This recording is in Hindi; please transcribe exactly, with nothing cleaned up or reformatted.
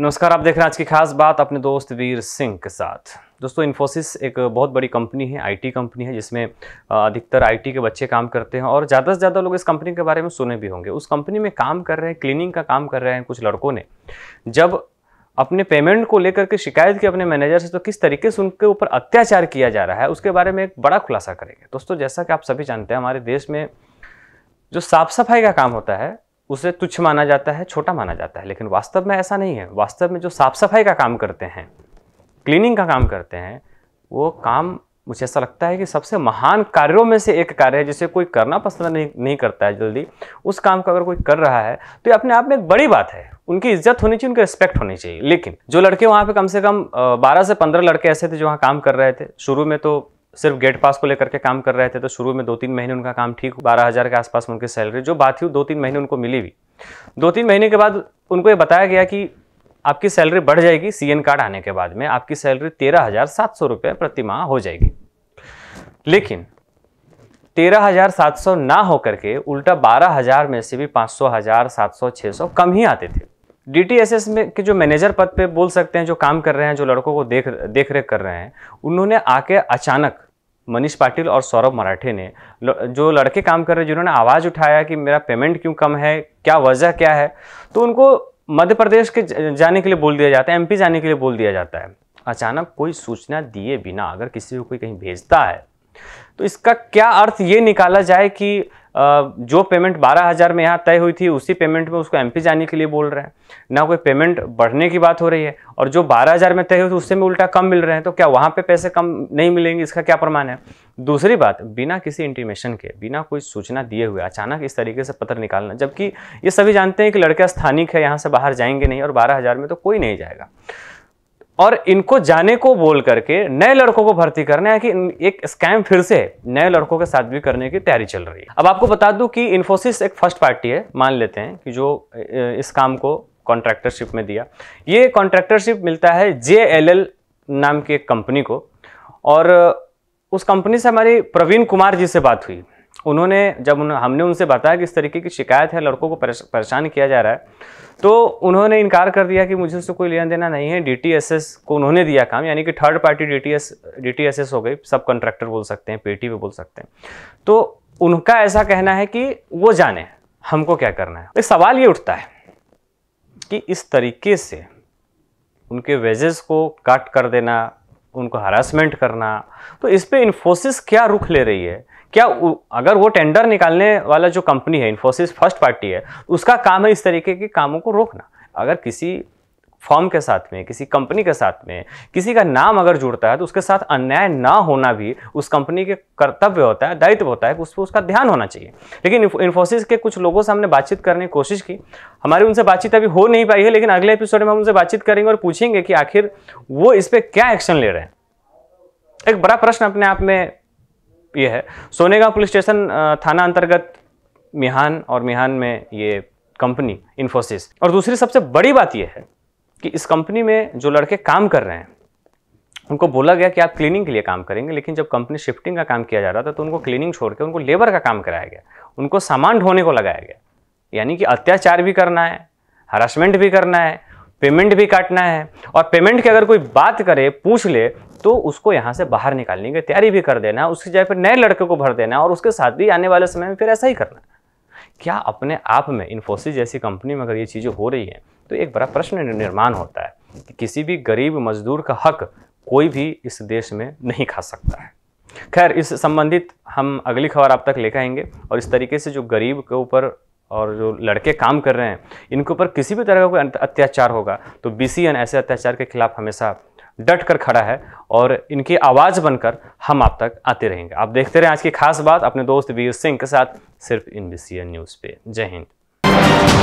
नमस्कार, आप देख रहे हैं आज की खास बात अपने दोस्त वीर सिंह के साथ। दोस्तों, इन्फोसिस एक बहुत बड़ी कंपनी है, आईटी कंपनी है, जिसमें अधिकतर आईटी के बच्चे काम करते हैं और ज़्यादा से ज़्यादा लोग इस कंपनी के बारे में सुने भी होंगे। उस कंपनी में काम कर रहे हैं, क्लीनिंग का काम कर रहे हैं कुछ लड़कों ने। जब अपने पेमेंट को लेकर के शिकायत की अपने मैनेजर से, तो किस तरीके से उनके ऊपर अत्याचार किया जा रहा है उसके बारे में एक बड़ा खुलासा करेंगे। दोस्तों, जैसा कि आप सभी जानते हैं, हमारे देश में जो साफ सफाई का काम होता है उसे तुच्छ माना जाता है, छोटा माना जाता है, लेकिन वास्तव में ऐसा नहीं है। वास्तव में जो साफ सफाई का काम करते हैं, क्लीनिंग का काम करते हैं, वो काम मुझे ऐसा लगता है कि सबसे महान कार्यों में से एक कार्य है जिसे कोई करना पसंद नहीं नहीं करता है जल्दी। उस काम का अगर कोई कर रहा है तो ये अपने आप में एक बड़ी बात है, उनकी इज्जत होनी चाहिए, उनकी रिस्पेक्ट होनी चाहिए। लेकिन जो लड़के वहाँ पे कम से कम बारह से पंद्रह लड़के ऐसे थे जो वहाँ काम कर रहे थे। शुरू में तो सिर्फ गेट पास को लेकर के काम कर रहे थे, तो शुरू में दो तीन महीने उनका काम ठीक, बारह हज़ार के आसपास उनकी सैलरी जो बात ही दो तीन महीने उनको मिली भी। दो तीन महीने के बाद उनको ये बताया गया कि आपकी सैलरी बढ़ जाएगी, सीएन कार्ड आने के बाद में आपकी सैलरी तेरह हज़ार सात सौ रुपये प्रति माह हो जाएगी। लेकिन तेरह हज़ार सात सौ ना होकर के उल्टा बारह हज़ार में से भी पाँच सौ हज़ार सात सौ छः सौ कम ही आते थे। डीटीएसएस में के जो मैनेजर पद पे बोल सकते हैं, जो काम कर रहे हैं, जो लड़कों को देख देख रेख कर रहे हैं, उन्होंने आके अचानक मनीष पाटिल और सौरभ मराठे ने, जो लड़के काम कर रहे हैं जिन्होंने आवाज़ उठाया कि मेरा पेमेंट क्यों कम है, क्या वजह क्या है, तो उनको मध्य प्रदेश के जाने के लिए बोल दिया जाता है, एमपी जाने के लिए बोल दिया जाता है। अचानक कोई सूचना दिए बिना अगर किसी को कोई कहीं भेजता है तो इसका क्या अर्थ ये निकाला जाए कि जो पेमेंट बारह हज़ार में यहाँ तय हुई थी उसी पेमेंट में उसको एमपी जाने के लिए बोल रहे हैं। ना कोई पेमेंट बढ़ने की बात हो रही है, और जो बारह हज़ार में तय हुई थी उससे में उल्टा कम मिल रहे हैं, तो क्या वहाँ पे पैसे कम नहीं मिलेंगे, इसका क्या प्रमाण है। दूसरी बात, बिना किसी इंटीमेशन के, बिना कोई सूचना दिए हुए अचानक इस तरीके से पत्र निकालना, जबकि ये सभी जानते हैं कि लड़का स्थानिक है, यहाँ से बाहर जाएंगे नहीं और बारह हज़ार में तो कोई नहीं जाएगा। और इनको जाने को बोल करके नए लड़कों को भर्ती करना है कि एक स्कैम फिर से नए लड़कों के साथ भी करने की तैयारी चल रही है। अब आपको बता दूं कि इन्फोसिस एक फर्स्ट पार्टी है, मान लेते हैं कि जो इस काम को कॉन्ट्रैक्टरशिप में दिया। ये कॉन्ट्रैक्टरशिप मिलता है जेएलएल नाम की एक कंपनी को, और उस कंपनी से हमारी प्रवीण कुमार जी से बात हुई। उन्होंने जब उन, हमने उनसे बताया कि इस तरीके की शिकायत है, लड़कों को परेश, परेशान किया जा रहा है, तो उन्होंने इनकार कर दिया कि मुझे उससे कोई लेना देना नहीं है। डीटीएसएस को उन्होंने दिया काम, यानी कि थर्ड पार्टी डीटीएस डीटीएसएस हो गई, सब कॉन्ट्रैक्टर बोल सकते हैं, पीटी भी बोल सकते हैं। तो उनका ऐसा कहना है कि वो जाने हमको क्या करना है। एक सवाल ये उठता है कि इस तरीके से उनके वेजेस को कट कर देना, उनको हरासमेंट करना, तो इस पर इन्फोसिस क्या रुख ले रही है। क्या अगर वो टेंडर निकालने वाला जो कंपनी है, इन्फोसिस फर्स्ट पार्टी है, उसका काम है इस तरीके के कामों को रोकना। अगर किसी फॉर्म के साथ में, किसी कंपनी के साथ में किसी का नाम अगर जुड़ता है तो उसके साथ अन्याय ना होना भी उस कंपनी के कर्तव्य होता है, दायित्व होता है, उस पर उसका ध्यान होना चाहिए। लेकिन इन्फोसिस के कुछ लोगों से हमने बातचीत करने की कोशिश की, हमारी उनसे बातचीत अभी हो नहीं पाई है, लेकिन अगले एपिसोड में हम उनसे बातचीत करेंगे और पूछेंगे कि आखिर वो इस पर क्या एक्शन ले रहे हैं। एक बड़ा प्रश्न अपने आप में ये है। सोनेगांव पुलिस स्टेशन थाना अंतर्गत मिहान, और मिहान में ये कंपनी इन्फोसिस। और दूसरी सबसे बड़ी बात ये है कि इस कंपनी में जो लड़के काम कर रहे हैं उनको बोला गया कि आप क्लीनिंग के लिए काम करेंगे, लेकिन जब कंपनी शिफ्टिंग का काम किया जा रहा था तो उनको क्लीनिंग छोड़ के उनको लेबर का काम कराया गया, उनको सामान ढोने को लगाया गया। यानी कि अत्याचार भी करना है, हरासमेंट भी करना है, पेमेंट भी काटना है, और पेमेंट की अगर कोई बात करे, पूछ ले, तो उसको यहाँ से बाहर निकालने की तैयारी भी कर देना है, उसकी जगह पर नए लड़के को भर देना है, और उसके साथ भी आने वाले समय में फिर ऐसा ही करना है। क्या अपने आप में इन्फोसिस जैसी कंपनी में अगर ये चीज़ें हो रही हैं तो एक बड़ा प्रश्न निर्माण होता है कि किसी भी गरीब मजदूर का हक कोई भी इस देश में नहीं खा सकता है। खैर, इस संबंधित हम अगली खबर आप तक लेकर आएंगे, और इस तरीके से जो गरीब के ऊपर और जो लड़के काम कर रहे हैं इनके ऊपर किसी भी तरह का कोई अत्याचार होगा तो बीसीएन ऐसे अत्याचार के खिलाफ हमेशा डट कर खड़ा है, और इनकी आवाज़ बनकर हम आप तक आते रहेंगे। आप देखते रहें आज की खास बात अपने दोस्त वीर सिंह के साथ, सिर्फ आईएनबीसीएन न्यूज़ पे। जय हिंद।